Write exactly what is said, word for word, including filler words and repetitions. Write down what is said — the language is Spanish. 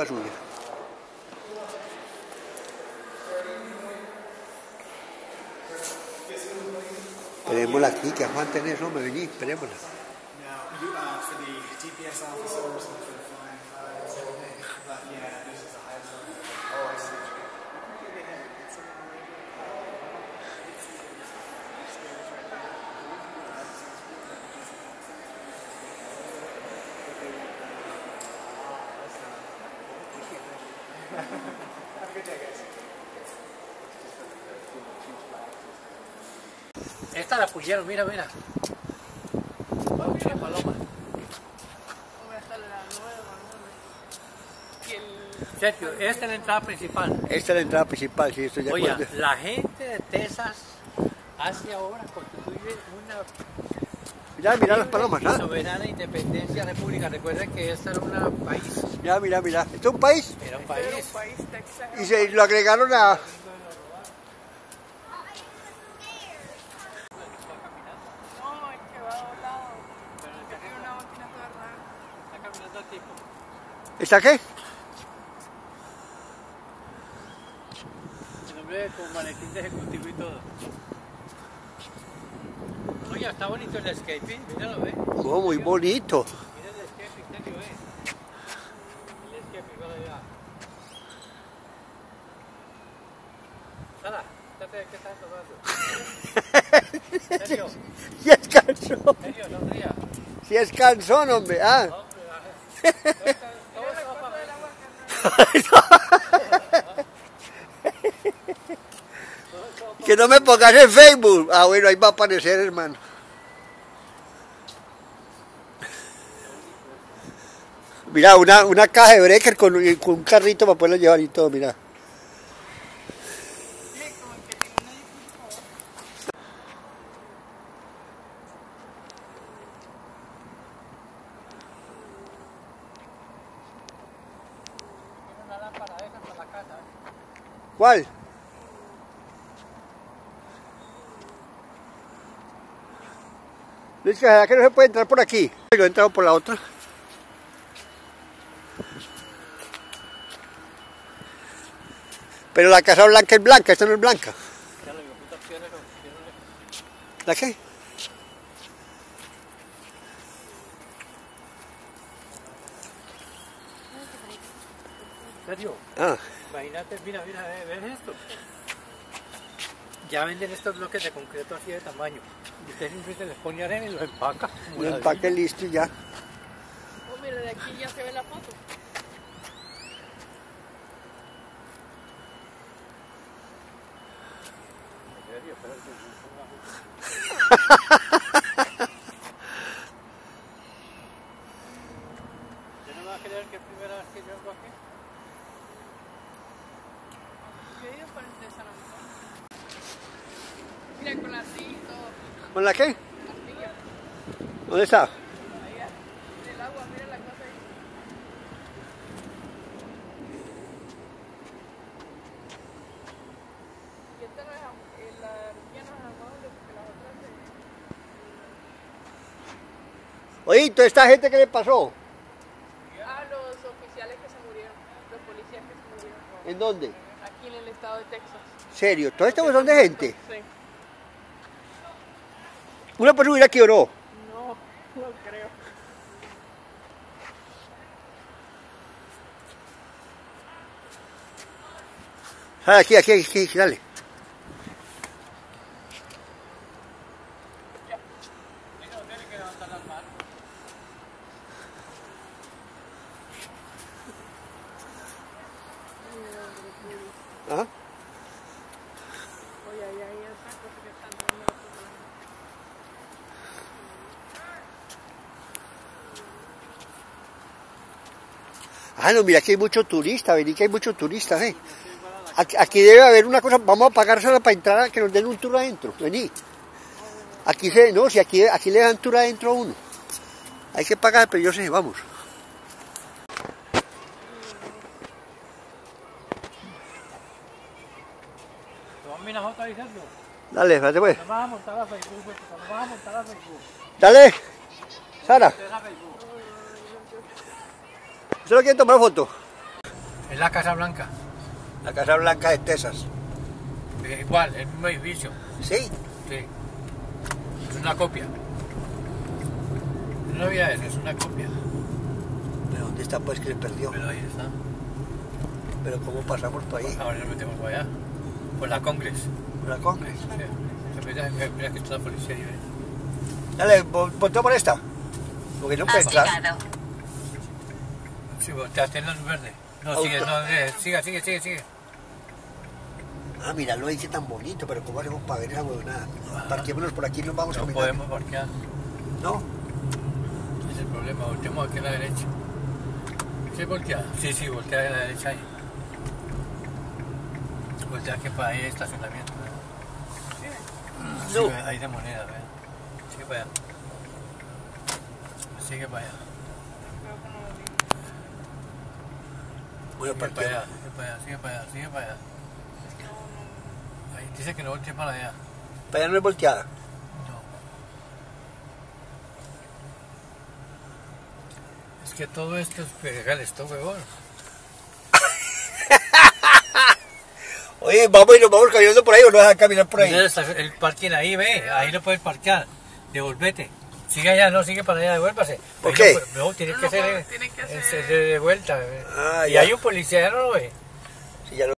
La lluvia. Esperémosla aquí, que aguanten eso, me vení, esperémosla. Have a good day, guys. Esta la pusieron, mira, mira. Oh, mira, paloma. Sergio, esta es la entrada principal. Esta es la entrada principal, sí, estoy de acuerdo. Oye, la gente de Texas hace ahora constituye una... Ya, mira las palomas, ¿ah? Soberana independencia república. Recuerden que esta era un país. Ya, mira, mira. ¿Esto es un país? Era un país. Era un país Texas. Y se lo agregaron a... No, el que va a un lado. Tiene una máquina toda rara. Está caminando el tipo. ¿Está qué? El hombre con maletín de ejecutivo y todo. Oye, está bonito el escaping. Míralo, ¿ves? Oh, muy bonito. Sala, fíjate qué estás tomando. Sergio. Si es cansón. Sergio, no ría. Si es cansón, hombre. Ah. Hombre, ¿cómo se va a pagar? Que no me pongas en Facebook. Ah, bueno, ahí va a aparecer, hermano. Mira, una, una caja de breaker con, con un carrito para poderlo llevar y todo, mira. ¿Cuál? Dice, ¿será que no se puede entrar por aquí? Yo he entrado por la otra. Pero la Casa Blanca es blanca, esta no es blanca. ¿La qué? Sergio, ah. Imagínate, mira, mira, ¿ves esto? Ya venden estos bloques de concreto así de tamaño. Y usted simplemente les pone arena y los empaca. Lo empaque listo y ya. Oh, mira, de aquí ya se ve la foto. Sergio, espera que se ponga justo. Yo no me voy a creer que es la primera vez que yo hago aquí. Mira, con la silla y todo. ¿Con la qué? La silla. ¿Dónde está? Allá, en el agua, mira la cosa ahí. Y esta no es agua, la niña no es agua, porque las otras se... Oye, ¿toda esta gente qué le pasó? A los oficiales que se murieron, los policías que se murieron. ¿En dónde? Aquí en el estado de Texas. ¿Serio? ¿Todo este bolsón de gente? Sí. ¿Una persona que oró? No, no creo. Ah, aquí, aquí, aquí, dale. Ya. Eso tiene que levantar las manos. Ajá. Oye, ahí hay esas cosas que están dando. Ah, no, mira, aquí hay muchos turistas, vení que hay muchos turistas, eh. Aquí, aquí debe haber una cosa, vamos a pagársela para entrar, que nos den un tour adentro, vení. Aquí se, no, si aquí, aquí le dan tour adentro a uno. Hay que pagar, pero yo sé, vamos. Dale, espérate pues. Nos vas a montar a Facebook, nos vas a montar a Facebook. Dale, Sara. ¿Ustedes lo quieren tomar foto? ¿Es la Casa Blanca? La Casa Blanca de Texas. Eh, igual, el mismo edificio. ¿Sí? Sí. Es una copia. No había eso, es una copia. ¿Pero dónde está? Pues que se perdió. Pero ahí está. ¿Pero cómo pasamos por ahí? Pues ahora nos metemos por allá. Por la Congress. ¿Por la Congress? Sí. Mira, mira que está la policía libre. Dale, voltea por esta. Porque no puede entrar. Sí, volteaste en la luz verde. No, sigue, no, sigue, sigue, sigue, sigue. Ah, mira, lo dice tan bonito, pero ¿cómo hacemos para ver esa huevonada? Parquémonos por aquí y nos vamos a caminar. No podemos parquear. ¿No? Es el problema, volteamos aquí a la derecha. ¿Sí voltea? Sí, sí, voltea a la derecha ahí. Voltea que para ahí hay estacionamiento. Sí. No. Ahí de moneda, ¿verdad? Sigue para allá. Sigue para allá. Sigue para allá, sigue para allá, sigue para allá, sigue para allá. Ahí dice que no voltee para allá. ¿Para allá no es volteada? No. Es que todo esto es pegar esto, huevón. Oye, vamos y nos vamos caminando por ahí o no vas a caminar por ahí. El parking ahí, ve, ahí no puedes parquear. Devolvete. Sigue allá, no, sigue para allá, devuélvase. ¿Por qué? No, no, tiene no, que ser no, de vuelta. Ah, y ya. Hay un policía, ya no lo ve. Sí, ya lo